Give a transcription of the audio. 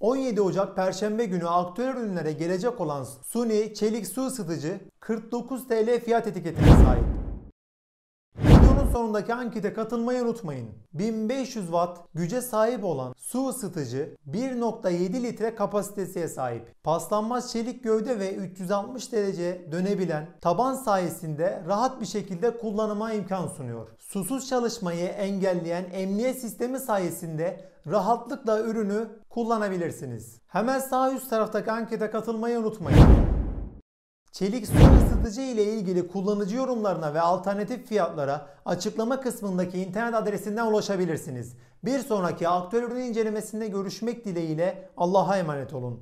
17 Ocak Perşembe günü aktüel ürünlere gelecek olan Sunny çelik su ısıtıcı 49 TL fiyat etiketine sahip. Videonun sonundaki ankete katılmayı unutmayın. 1500 Watt güce sahip olan su ısıtıcı 1.7 litre kapasiteye sahip. Paslanmaz çelik gövde ve 360 derece dönebilen taban sayesinde rahat bir şekilde kullanıma imkan sunuyor. Susuz çalışmayı engelleyen emniyet sistemi sayesinde rahatlıkla ürünü kullanabilirsiniz. Hemen sağ üst taraftaki ankete katılmayı unutmayın. Çelik su ısıtıcı ile ilgili kullanıcı yorumlarına ve alternatif fiyatlara açıklama kısmındaki internet adresinden ulaşabilirsiniz. Bir sonraki aktüel ürün incelemesinde görüşmek dileğiyle Allah'a emanet olun.